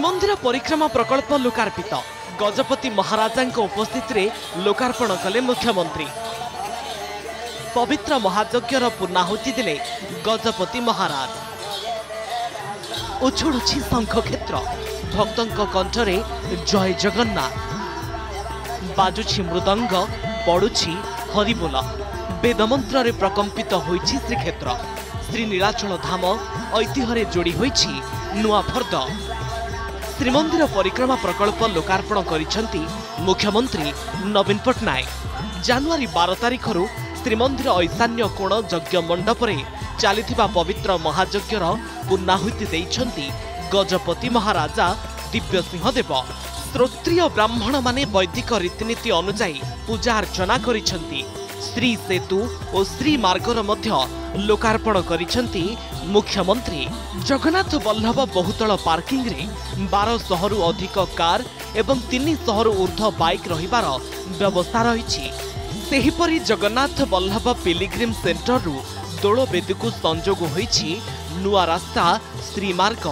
श्रीमंदिर परिक्रमा प्रकल्प लोकार्पित गजपति महाराजा उपस्थित लोकार्पण कले मुख्यमंत्री। पवित्र महायज्ञर पूर्णाहुति दिले गजपति महाराज। उछुड़ी शंख क्षेत्र, भक्तों कंठरे जय जगन्नाथ, बाजुछि मृदंग, पड़ुछि हरिबोल, वेदमंत्र प्रकंपित होइछि श्रीक्षेत्र। श्रीनीलाचल धाम ऐतिह्य जोड़ी होइछि नुआ फर्द। श्रीमंदिर परिक्रमा प्रकल्प लोकार्पण करिसेंति मुख्यमंत्री नवीन पट्टनायक। जनवरी 12 तारिखरु श्रीमंदिर ईशान्य कोण यज्ञ मंडपरे चालिथिबा पवित्र महायज्ञर पूर्णाहुति देइछंति गजपति महाराजा दिव्यसिंह देव। श्रोत्रिय ब्राह्मण माने वैदिक रीतिनीति अनुसार पूजा अर्चना करिसेंति। श्री सेतु और श्री मार्गर मध्य लोकार्पण करिसेंति मुख्यमंत्री। जगन्नाथ बल्लभ बहुतल पार्किंग रे 1200 रु अधिक कार एवं 300 रु ऊर्ध्व बाइक रहिबार व्यवस्था रहिछि। सेहिपरि जगन्नाथ बल्लभ पिलिग्रिम सेंटर रु दोलो बेदी को संजोग होइछि नुआ रास्ता श्रीमार्ग।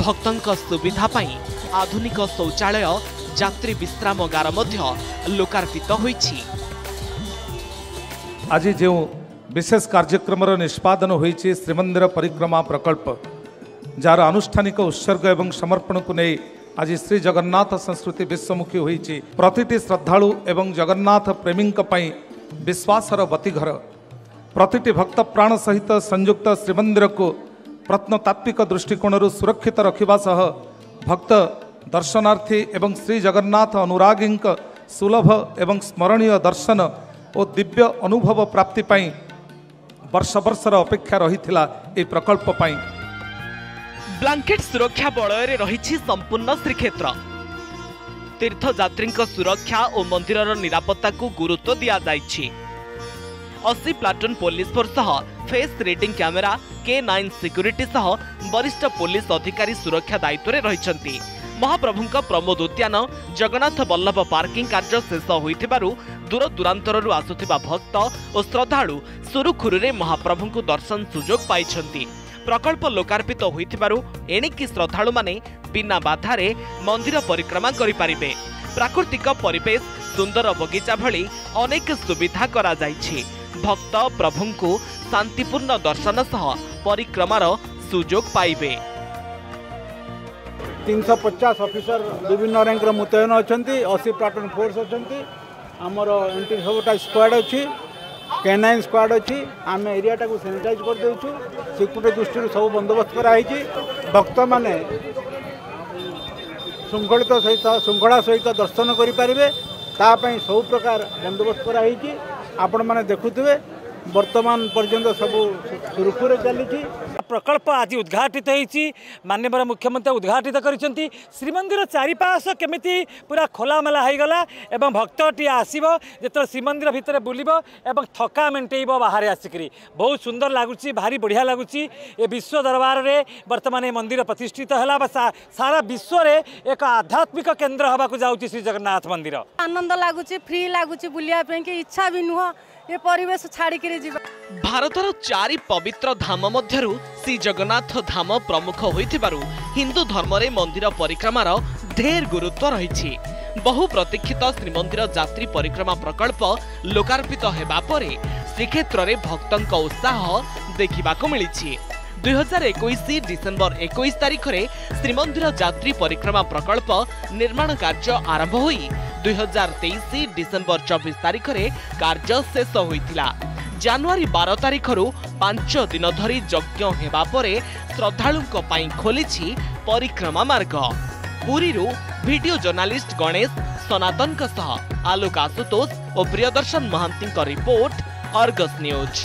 भक्तों सुविधा पाई आधुनिक शौचालय, यात्री विश्रामगार मध्य लोकार्पित होइछि। आज जो विशेष कार्यक्रम निष्पादन होइछि श्रीमंदिर परिक्रमा प्रकल्प, जार आनुष्ठानिक उत्सर्ग एवं समर्पण को नहीं आज श्री जगन्नाथ संस्कृति विश्वमुखी होइछि। प्रतिटी श्रद्धालु एवं जगन्नाथ प्रेमी विश्वासर बतीघर। प्रतिटी भक्त प्राण सहित संयुक्त श्रीमंदिर को प्रत्नतात्विक दृष्टिकोण सुरक्षित रखा सह भक्त, दर्शनार्थी एवं श्री जगन्नाथ अनुरागी सुलभ एवं स्मरणीय दर्शन और दिव्य अनुभव प्राप्ति पाई वर्ष वर्षर अपेक्षा रही थिला। ए प्रकल्प पाई ब्लांकेट सुरक्षा बलय रही संपूर्ण श्रीक्षेत्र। तीर्थयात्री सुरक्षा और मंदिर निरापत्ता को गुरुत्व दिया जाइछि। 80 platoon police force face reading camera, K9 security सह वरिष्ठ पुलिस अधिकारी सुरक्षा दायित्व में रही। महाप्रभुं प्रमोद उद्यान, जगन्नाथ बल्लभ पार्किंग कार्य शेष हो दूर दूरांतर आसुवा भक्त और श्रद्धालु सुरुखुरुरे महाप्रभु दर्शन सुजोग पाई। प्रकल्प लोकार्पित हो एणिकी श्रद्धालु माने बिना बाधारे मंदिर परिक्रमा करिपारिबे। प्राकृतिक परिवेश, सुंदर बगीचा भली अनेक सुविधा करा जाइछि। भक्त प्रभु को शांतिपूर्ण दर्शन सह परिक्रमार सुजोग पाइबे। 350 ऑफिसर विभिन्न रैंक मुतयन अच्छा, 80 प्लाटून फोर्स अच्छा, आमर एंटी सबटा स्क्वाड अच्छी, K9 स्क्वाड अच्छी। आम एरिया सैनिटाइज कर देउछु। सिक्योरिटी दृष्टि सब बंदोबस्त कराई। भक्त मैंने श्रृंखलित सहित श्रृंखला सहित दर्शन करें तापाई सब प्रकार बंदोबस्त कराई। आपण मैंने देखुवे वर्तमान पर्यंत सब सुरखुरे चली। प्रकल्प आज उद्घाटित होती, माननीय मुख्यमंत्री उद्घाटित करछंती। श्रीमंदिर चारिपाश केमिति पूरा खोलामेला होगला एवं भक्तटी आसब जो श्रीमंदिर भितर बुलब एवं थका मेटेब बाहर आसिक बहुत सुंदर लगुच, भारी बढ़िया लगुच। ये विश्व दरबार में बर्तमान ये मंदिर प्रतिष्ठित है। सारा विश्व में एक आध्यात्मिक केन्द्र होगा जाऊँगी श्री जगन्नाथ मंदिर। आनंद लगुच, फ्री लगुच, बुलाई कि इच्छा भी नुह। ये परिवेश छाड़िक भारतर चारि पवित्र धाम मध्यरु श्री जगन्नाथ धाम प्रमुख होइथिबारु हिंदू धर्म रे मंदिर परिक्रमार ढेर गुरुत्व रहिछि। बहु प्रतीक्षित श्रीमंदिर यात्री परिक्रमा प्रकल्प लोकार्पित हेबा परे श्रीक्षेत्र रे भक्तंक उत्साह देखिबाको मिलिछि। 2021 डिसेंबर 21 तारिख रे श्रीमंदिर यात्री परिक्रमा प्रकल्प निर्माण कार्य आरंभ होई 2023 डिसेंबर 24 तारिख रे कार्य शेष होइतिला। जनवरी 12 तारिखरु 5 दिन धरी यज्ञ हेबा परे श्रद्धालुंको पाई खोलिछि परिक्रमा मार्ग। पुरीरु वीडियो जर्नालिस्ट गणेश सनातनक सह आलोक आशुतोष और प्रियदर्शन महांतीको रिपोर्ट, अर्गस न्यूज।